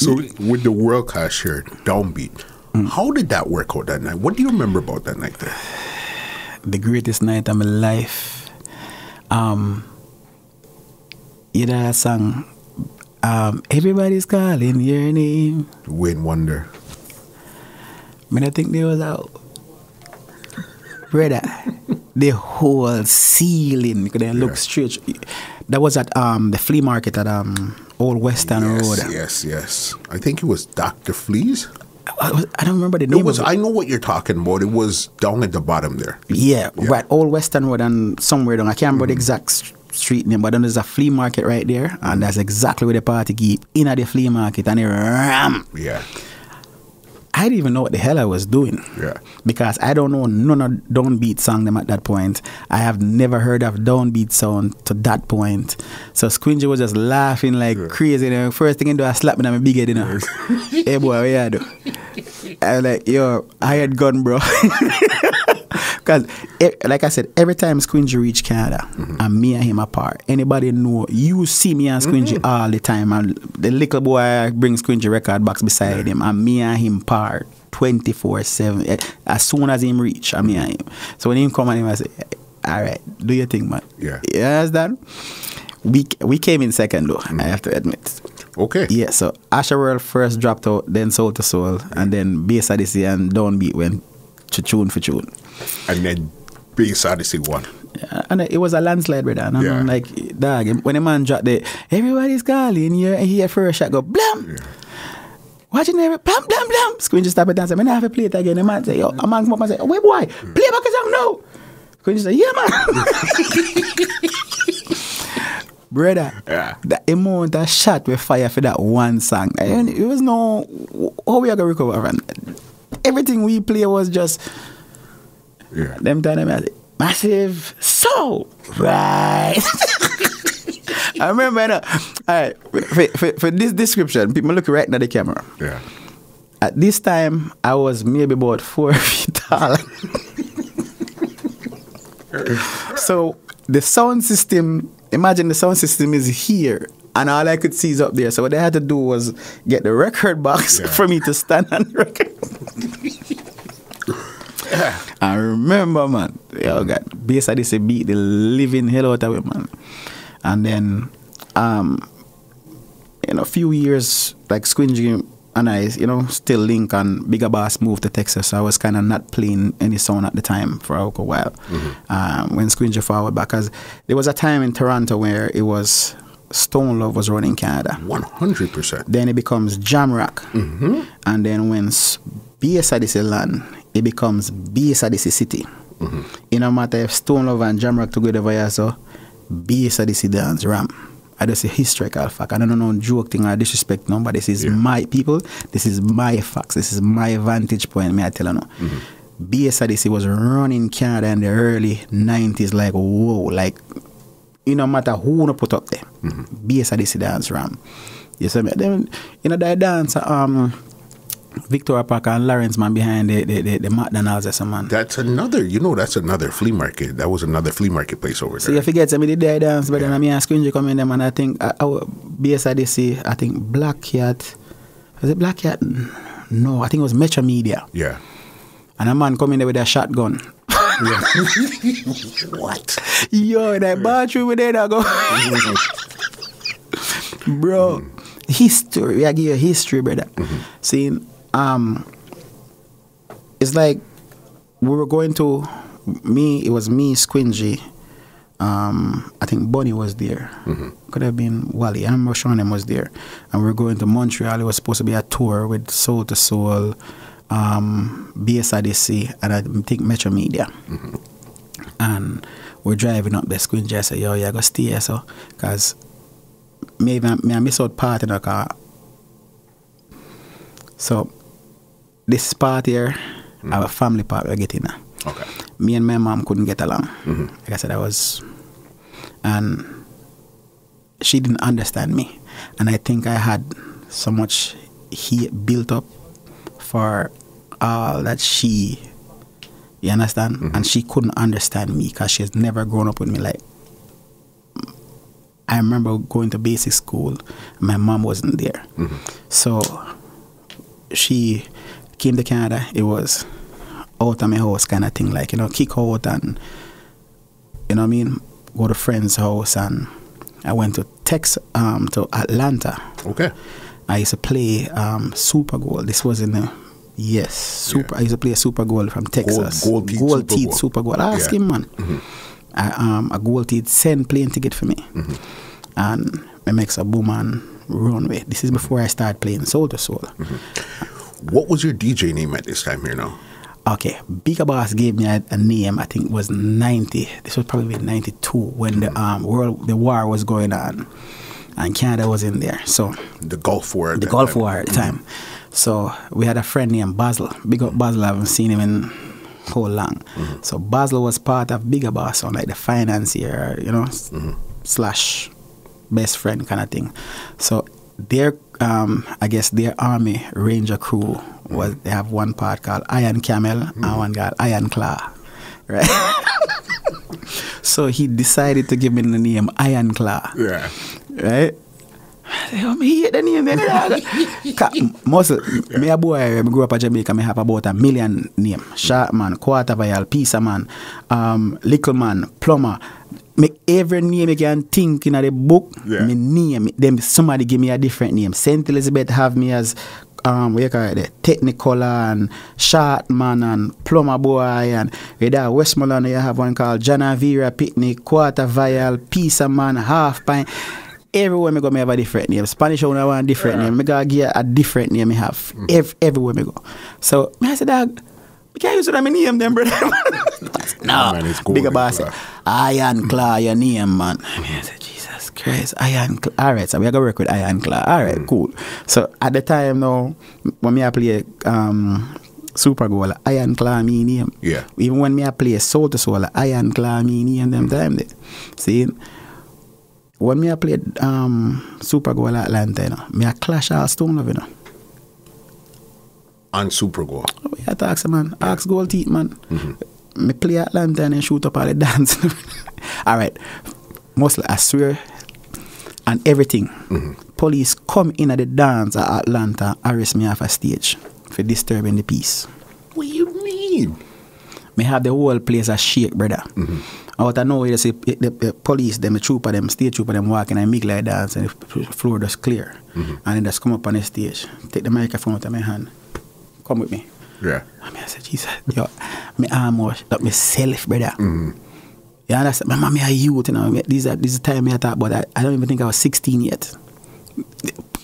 So with the World Class here, Downbeat, how did that work out that night? What do you remember about that night there? The greatest night of my life. That song, Everybody's Calling Your Name. Wayne Wonder. I think they was out. Brother, the whole ceiling, because they look straight. That was at the flea market at Old Western Road. Yes, yes. I think it was Dr. Flea's. I don't remember the name. It was, I know what you're talking about. It was down at the bottom there. Yeah, yeah. Right. Old Western Road and somewhere down. I can't remember the exact street name, but then there's a flea market right there, and that's exactly where the party keep in at the flea market, and they ram. Yeah. I didn't even know what the hell I was doing. Yeah. Because I don't know none of Downbeat song them at that point. I have never heard of Downbeat sound to that point. So Squingy was just laughing like crazy. And first thing I do, I slap me on my big head, you know. Hey boy, what you do? I was like, yo, I had gun, bro. Because, like I said, every time Squingy reach Canada, and me and him apart, anybody know, you see me and Squingy all the time. And the little boy brings Squingy record box beside him, and me and him part 24/7. As soon as him reach, and me and him. So when him come and him, I say, all right, do your thing, man. Yeah. Yes, that. We came in second, though, I have to admit. Okay. Yeah, so Asha World first dropped out, then Soul to Soul, and then B.S.A.D.C. and Downbeat went to tune for tune. And then Bass Odyssey won. And it was a landslide, brother. And I'm like, dog, when a man dropped the Everybody's Calling, you hear first shot go, blam! Yeah. Watching every, blam, blam, blam! Squingy stop it and say, I have to play it again. The man say, yo, a man come up and say, oh, wait, boy, play back a song now! Squingy say, yeah, man! Brother, the amount of shot we fire for that one song. It was no, how we are going to recover from that? Everything we play was just them time like, massive soul, right? I remember alright, for this description, people look right at the camera. Yeah. At this time I was maybe about 4 feet tall. So the sound system, imagine the sound system is here. And all I could see is up there. So what I had to do was get the record box for me to stand on the record. I remember, man. Oh God, B.S.A.D.C. beat the living hell out of it, man. And then, in a few years, like Squingy and I, you know, still link. And Bigger Boss moved to Texas, so I was kind of not playing any sound at the time for a while. When Squingy forward back, because there was a time in Toronto where it was. Stone Love was running Canada 100%. Then it becomes Jam Rock, and then when B.S.A.D.C. land, it becomes B.S.A.D.C. city. It no matter if Stone Love and Jam Rock together via so B.S.A.D.C. dance ram. I just say historical fact. I don't know joke thing or disrespect no, but this is my people. This is my facts. This is my vantage point. May I tell you no? B.S.A.D.C. was running Canada in the early 90s. Like whoa, like. You know, matter who no put up there, B.S.A.D.C. dance ram. You see me? Then, you know, that dance, Victoria Parker and Lawrence, man, behind the McDonald's or some man. That's another, you know, that's another flea market. That was another flea market place over there. So you forget, I mean, they dance, but then I mean, Squingy come in them, and I think our B.S.A.D.C., I think Black Cat, was it Black Cat? No, I think it was Metro Media. Yeah. And a man come in there with a shotgun. Yeah. What? Yo, that bathroom with that go. Bro, history. I give you history, brother. See, it's like we were going to me. It was me, Squingy. I think Bonnie was there. Could have been Wally. I remember Sean was there, and we were going to Montreal. It was supposed to be a tour with Soul to Soul. B.S.A.D.C. and I think Metro Media. And we're driving up the Squingy. I said, yo, you gotta stay here, so. Because maybe I miss out part in the car. So, this part here, our family part, we're getting there. Okay. Me and my mom couldn't get along. Like I said, I was. And she didn't understand me. And I think I had so much hate built up for all that she, you understand? And she couldn't understand me because she has never grown up with me. Like, I remember going to basic school. My mom wasn't there. Mm-hmm. So she came to Canada. It was out of my house kind of thing. Like, you know, kick out and, you know what I mean, go to friend's house. And I went to Texas, to Atlanta. Okay. I used to play Supergold. This was in the... Yes, super. Yeah. I used to play a Supergold from Texas. Gold Teeth Supergold. I asked him, man. Mm-hmm. A Gold Teeth send plane ticket for me. Mm-hmm. And it makes a boom and runway. This is before I started playing Soul to Soul. Mm-hmm. What was your DJ name at this time here now? Okay, Bigger Boss gave me a name. I think it was 90. This was probably 92 when mm-hmm. the war was going on, and Canada was in there. So the Gulf War. The Gulf War at the time. Mm-hmm. So we had a friend named Basil. Big up Basil, I haven't seen him in how long. Mm-hmm. So Basil was part of Bigger Boss, on like the financier, you know, mm-hmm. slash best friend kind of thing. So their, I guess their Army Ranger crew was, they have one part called Iron Camel mm-hmm. and one called Ironclaw, right? So he decided to give me the name Ironclaw, yeah, right? Me hear the name, me a boy, I grew up in Jamaica, I have about 1 million names. Shark Man, Quarter Vial, Pizza Man, Little Man, Plumber. Me every name you can think in the book, yeah. Me name, then somebody give me a different name. St. Elizabeth have me as, what you call it, Technicolor and Shark Man and Plumber Boy, and in Westmoreland you have one called Janavira Picnic, Quarter Vial, Pizza Man, Half Pint. Everywhere me go, me have a different name. Spanish owner want a different name. Me go get a different name. Me have everywhere me go. So I said, "Dog, we can't use that name, then, brother." No, man, it's cool. Bigger Boss said, "Ironclaw, your name, man." I said, "Jesus Christ, Ironclaw." All right, so we are gonna work with Ironclaw. All right, cool. So at the time now, when me I play Supergold, Ironclaw me name. Yeah. Even when me I play Soul to Soul, Ironclaw me name. Them time there, see. When me I played Supergold Atlanta, you know, me I clash all Stone Love, you know. On Supergold? Oh, yeah, ask man. Yeah. Ask Gold Teeth, man. Mm-hmm. Me play Atlanta and then shoot up all the dance. All right. Mostly, I swear, and everything. Mm-hmm. Police come in at the dance at Atlanta, arrest me off a stage for disturbing the peace. What do you mean? Me have the whole place a shake, brother. Mm-hmm. Out of nowhere, the police, them, the trooper, them, stage trooper, them walking and make like dance, and the floor just clear. Mm-hmm. And then just come up on the stage, take the microphone out of my hand, come with me. Yeah. And I said, Jesus, yo, my arm was like myself, brother. Mm-hmm. You understand? My mama, I youth, you know, this is the time I talk about that. I don't even think I was 16 yet.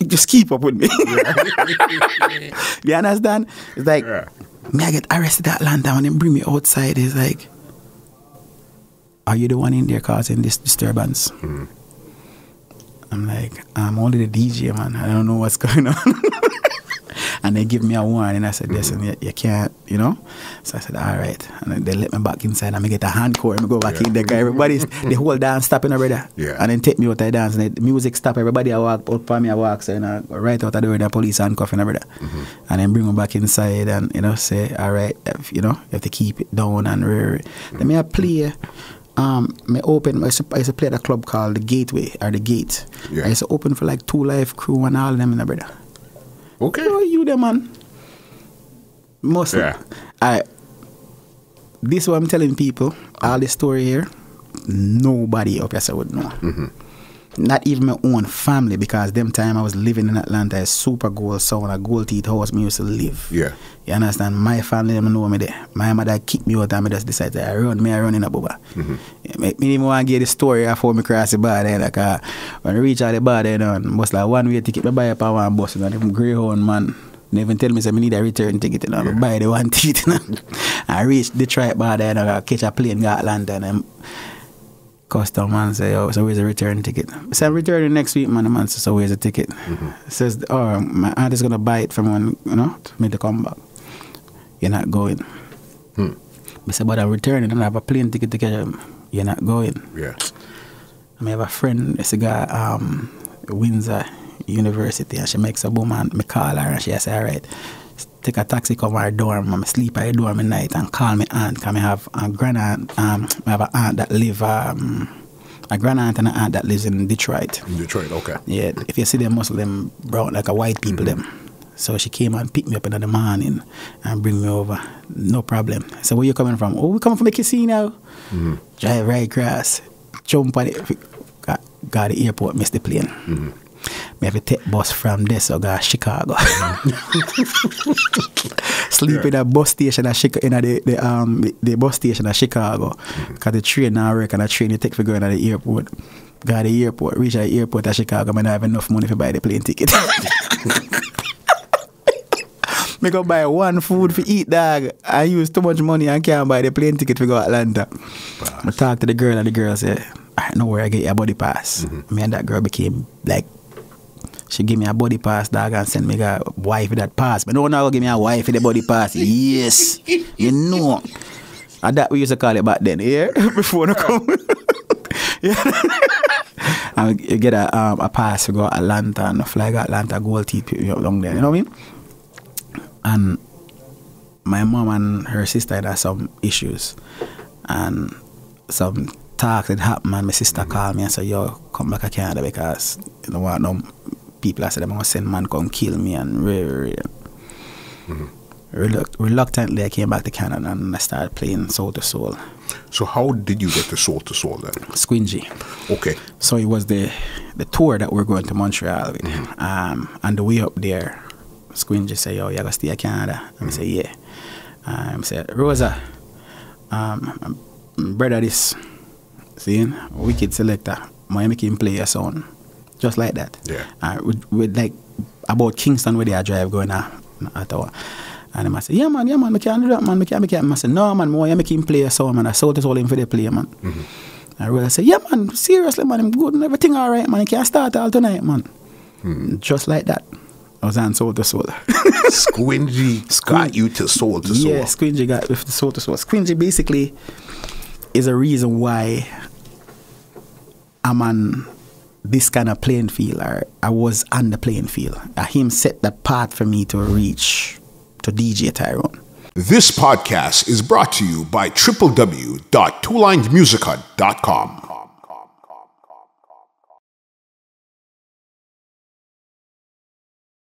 Just keep up with me. Yeah. You understand? It's like, yeah. Me, I get arrested at Atlanta and then bring me outside. It's like, are you the one in there causing this disturbance? Mm-hmm. I'm like, I'm only the DJ, man. I don't know what's going on. And they give me a warning. And I said, listen, you can't, you know? So I said, all right. And then they let me back inside. And I get a handcore. And I go back in there. Everybody's, the whole dance stopping already. Yeah. And then take me out of the dance. And the music stop. Everybody, I walk up for me. I walk. So, you know, right out of the way, the police handcuffing everybody. Mm-hmm. And then bring me back inside and, you know, say, all right, if, you know, you have to keep it down and rear it. Mm-hmm. Then I play. I used to play at a club called The Gateway or The Gate. Yeah. I used to open for like 2 Live Crew and all of them in the brother. Okay. Who are you there, man? Mostly. Yeah. This is what I'm telling people. All this story here, nobody up here would know. Mm-hmm. Not even my own family, because them time I was living in Atlanta, a Supergold sound, a Gold Teeth house me used to live. Yeah. You understand? My family didn't know me there. My mother kicked me out and I just decided I run. Me I run in a booba. Mm-hmm. Me didn't want to get the story before me cross the border, you know, cause when I reach out the border, you know, most like one way ticket, I buy up on one bus, you know, them Greyhound man. They even tell me I need a return ticket, you know, yeah. I buy the one ticket, you know. I reach Detroit border, you know, I catch a plane, go Atlanta, and then, custom man say, oh, so where's a return ticket? So I'm returning next week, man. The man says, so where's a ticket? Mm-hmm. Says, oh, my aunt is gonna buy it from one, you know, for me to come back. You're not going. I said, but I'm returning. I don't have a plane ticket to catch him. You're not going. Yeah. I have a friend, it's a guy, Windsor University, and she makes a boom and me call her and she says, all right, take a taxi, come to her dorm, and I sleep at her dorm at night and call my aunt, because I have a aunt that live My granaunt and an aunt that lives in Detroit. In Detroit, okay. Yeah, if you see them, most of them brown, like a white people, mm-hmm. them. So she came and picked me up in the morning and bring me over. No problem. So where you coming from? Oh, we coming from the casino. Mm-hmm. Drive right across. Jump on it. Got the airport, missed the plane. Mm-hmm. Me have to take bus from there, so go to Chicago. Sleep in a bus station at Chicago, the bus station at Chicago, because the train now work and the train you take for going to the airport. Got the airport, reach the airport at Chicago, I don't have enough money to buy the plane ticket. I go buy one food for eat, dog. I use too much money and can't buy the plane ticket to go to Atlanta. I talk to the girl and the girl said, I know where I get your body pass. Mm-hmm. Me and that girl became like, she gave me a body pass, dog, and sent me a wife with that pass. But no one will give me a wife with a body pass. Yes. You know. And that we used to call it back then, yeah? Before no come. Yeah. And you get a pass to go to Atlanta and fly to Atlanta, gold teeth along there. You know what I mean? And my mom and her sister had some issues and some talk that happened, and my sister called me and said, yo, come back to Canada because you know what, no people I said I'm gonna send man come kill me and reluctantly I came back to Canada and I started playing Soul to Soul. So how did you get to Soul to Soul then? Squingy. Okay. So it was the tour that we're going to Montreal with. Mm-hmm. On the way up there, Squingy say, yo, you gotta stay in Canada. And I say, yeah. I say, Rosa, brother this, see, wicked selector, I make him play a song. Just like that. Yeah. With like, about Kingston where they are drive going at all. And I say, yeah man, I can't do that man, I say, no man, I make him play a song man, I sold this all in for the play man. Mm-hmm. And Rosa say, yeah man, seriously man, I'm good and everything all right man, I can't start all tonight man. Mm-hmm. Just like that. I was on Soul to Soul. Squingy got you to Soul to Soul. Yeah, Squingy got with the Soul to Soul. Squingy basically is a reason why I'm on this kind of playing field. I was on the playing field. Him set the path for me to reach to DJ Tyrone. This podcast is brought to you by www.twolinedmusichut.com.